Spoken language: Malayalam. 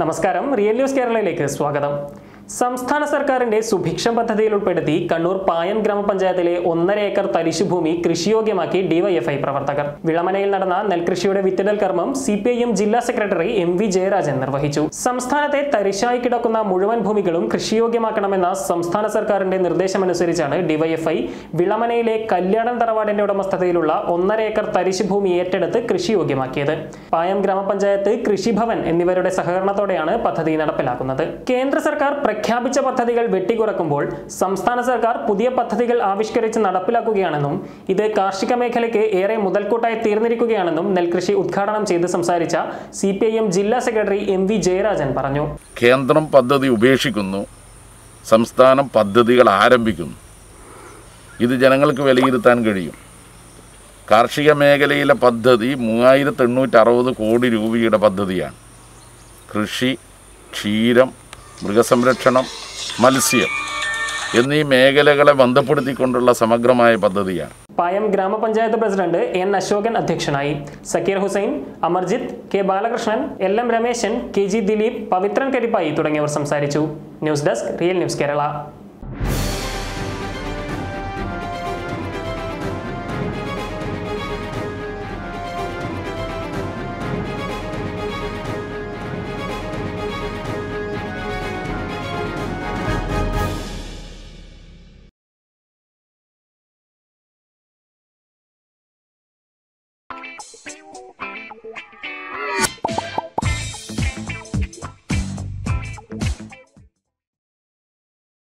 നമസ്കാരം റിയൽ ന്യൂസ് കേരളയിലേക്ക് സ്വാഗതം സംസ്ഥാന സർക്കാരിന്റെ സുഭിക്ഷം പദ്ധതിയിൽ ഉൾപ്പെടുത്തി കണ്ണൂർ പായം ഗ്രാമപഞ്ചായത്തിലെ 1.5 ഏക്കർ തരിശു ഭൂമി കൃഷിയോഗ്യമാക്കി ഡിവൈഎഫ്ഐ പ്രവർത്തകർ വിളമനയിൽ നടന്ന നെൽകൃഷിയുടെ വിത്തിടൽ കർമ്മം സിപിഐഎം ജില്ലാ സെക്രട്ടറി എംവി ജയരാജൻ നിർവഹിച്ചു സംസ്ഥാനത്തെ തരിശായി കിടക്കുന്ന മുഴുവൻ ഭൂമികളും കൃഷിയോഗ്യമാക്കണമെന്ന സംസ്ഥാന സർക്കാരിന്റെ നിർദ്ദേശമനുസരിച്ചാണ് ഡിവൈഎഫ്ഐ വിളമനയിലെ കല്യാണം തറവാടിന്റെ ഉടമസ്ഥതയിലുള്ള 1.5 ഏക്കർ തരിശു ഭൂമി ഏറ്റെടുത്ത് കൃഷിയോഗ്യമാക്കിയത് പായം ഗ്രാമപഞ്ചായത്ത് കൃഷിഭവൻ എന്നിവരുടെ സഹകരണത്തോടെയാണ് പദ്ധതി നടപ്പിലാക്കുന്നത് കേന്ദ്ര സർക്കാർ പ്രഖ്യാപിച്ച പദ്ധതികൾ വെട്ടിക്കുറക്കുമ്പോൾ സംസ്ഥാന സർക്കാർ പുതിയ പദ്ധതികൾ ആവിഷ്കരിച്ച് നടപ്പിലാക്കുകയാണെന്നും ഇത് കാർഷിക മേഖലയ്ക്ക് ഏറെ മുതൽക്കൂട്ടായി തീർന്നിരിക്കുകയാണെന്നും നെൽകൃഷി ഉദ്ഘാടനം ചെയ്ത് സംസാരിച്ച സിപിഐഎം ജില്ലാ സെക്രട്ടറി എം വി ജയരാജൻ പറഞ്ഞു കേന്ദ്രം പദ്ധതി ഉപേക്ഷിക്കുന്നു സംസ്ഥാനം പദ്ധതികൾ ആരംഭിക്കുന്നു ഇത് ജനങ്ങൾക്ക് വിലയിരുത്താൻ കഴിയും കാർഷിക മേഖലയിലെ പദ്ധതി 3860 കോടി രൂപയുടെ പദ്ധതിയാണ് കൃഷി ക്ഷീരം മൃഗസംരക്ഷണം മത്സ്യം എന്നീ മേഖലകളെ ബന്ധപ്പെടുത്തിക്കൊണ്ടുള്ള സമഗ്രമായ പദ്ധതിയാണ് പായം ഗ്രാമപഞ്ചായത്ത് പ്രസിഡന്റ് എൻ അശോകൻ അധ്യക്ഷനായി Zakir Hussain Amarjith K Balakrishnan L M Rameshan K G Dileep Pavithran Kerippayi തുടങ്ങിയവർ സംസാരിച്ചു news desk real news Kerala